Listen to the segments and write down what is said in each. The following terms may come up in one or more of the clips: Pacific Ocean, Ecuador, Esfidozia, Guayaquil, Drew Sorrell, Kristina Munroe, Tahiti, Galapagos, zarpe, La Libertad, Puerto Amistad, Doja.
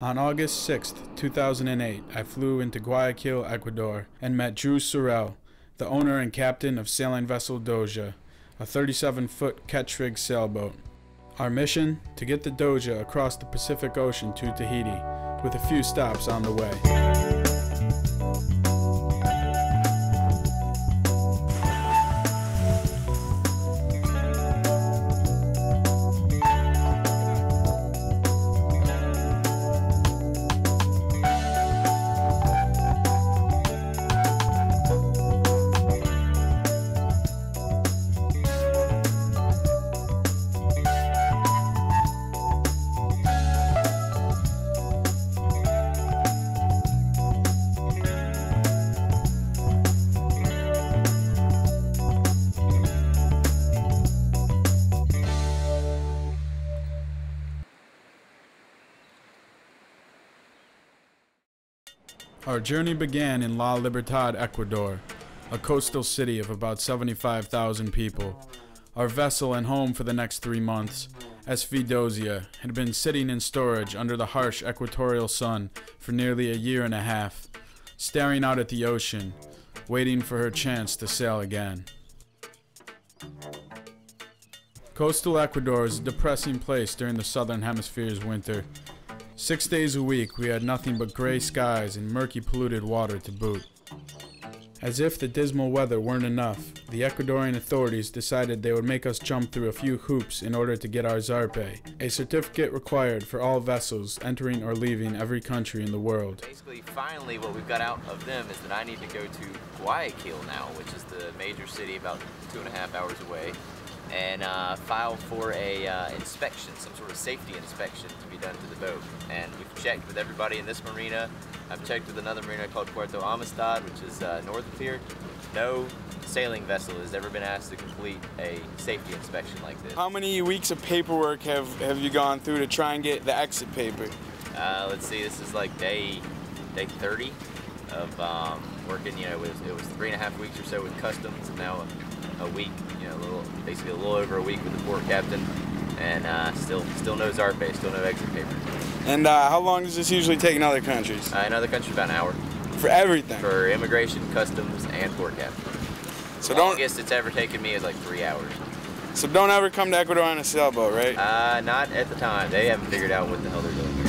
On August 6, 2008, I flew into Guayaquil, Ecuador, and met Drew Sorrell, the owner and captain of sailing vessel Doja, a 37-foot catch rig sailboat. Our mission? To get the Doja across the Pacific Ocean to Tahiti, with a few stops on the way. Our journey began in La Libertad, Ecuador, a coastal city of about 75,000 people. Our vessel and home for the next 3 months, Esfidozia, had been sitting in storage under the harsh equatorial sun for nearly a year and a half, staring out at the ocean, waiting for her chance to sail again. Coastal Ecuador is a depressing place during the southern hemisphere's winter. 6 days a week, we had nothing but gray skies and murky, polluted water to boot. As if the dismal weather weren't enough, the Ecuadorian authorities decided they would make us jump through a few hoops in order to get our zarpe, a certificate required for all vessels entering or leaving every country in the world. Basically, finally, what we've got out of them is that I need to go to Guayaquil now, which is the major city about 2.5 hours away, and file for a inspection, some sort of safety inspection to be done to the boat. And we've checked with everybody in this marina. I've checked with another marina called Puerto Amistad, which is north of here. No sailing vessel has ever been asked to complete a safety inspection like this. How many weeks of paperwork have you gone through to try and get the exit paper? Let's see, this is like day 30 of working, you know, it was 3.5 weeks or so with customs, and now a week, you know, basically a little over a week with the port captain, and still no zarpe, still no exit paper. And how long does this usually take in other countries? In other countries, about an hour. For everything? For immigration, customs, and port captain. So the longest it's ever taken me is like 3 hours. So don't ever come to Ecuador on a sailboat, right? Not at the time. They haven't figured out what the hell they're doing here.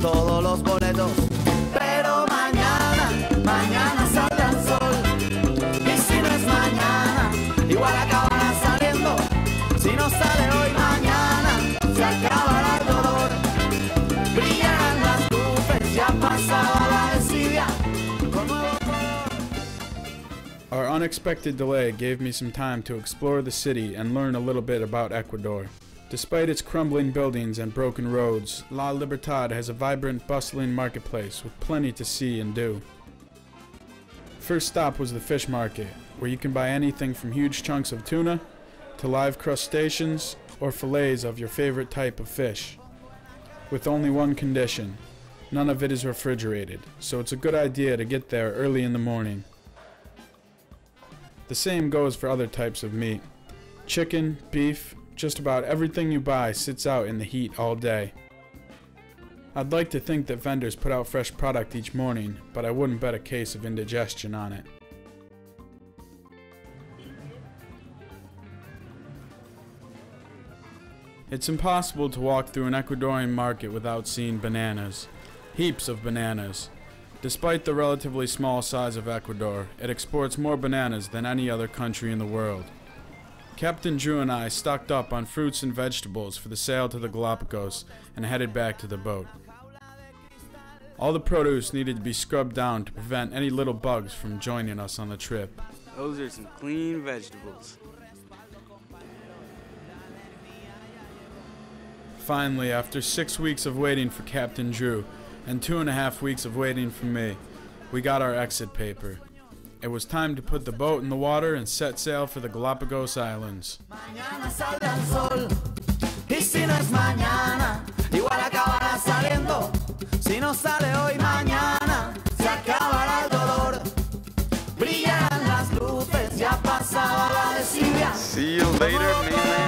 Todos los boletos, pero mañana sale el sol, y si no es mañana, igual acabará saliendo, si no sale hoy, mañana se acabará el dolor, brillarán las nubes, ya pasaba la desidia. Our unexpected delay gave me some time to explore the city and learn a little bit about Ecuador. Despite its crumbling buildings and broken roads, La Libertad has a vibrant, bustling marketplace with plenty to see and do. First stop was the fish market, where you can buy anything from huge chunks of tuna to live crustaceans or fillets of your favorite type of fish. With only one condition, none of it is refrigerated, so it's a good idea to get there early in the morning. The same goes for other types of meat. Chicken, beef, just about everything you buy sits out in the heat all day. I'd like to think that vendors put out fresh product each morning, but I wouldn't bet a case of indigestion on it. It's impossible to walk through an Ecuadorian market without seeing bananas. Heaps of bananas. Despite the relatively small size of Ecuador, it exports more bananas than any other country in the world. Captain Drew and I stocked up on fruits and vegetables for the sail to the Galapagos and headed back to the boat. All the produce needed to be scrubbed down to prevent any little bugs from joining us on the trip. Those are some clean vegetables. Finally, after 6 weeks of waiting for Captain Drew and 2.5 weeks of waiting for me, we got our exit paper. It was time to put the boat in the water and set sail for the Galapagos Islands. See you later, man.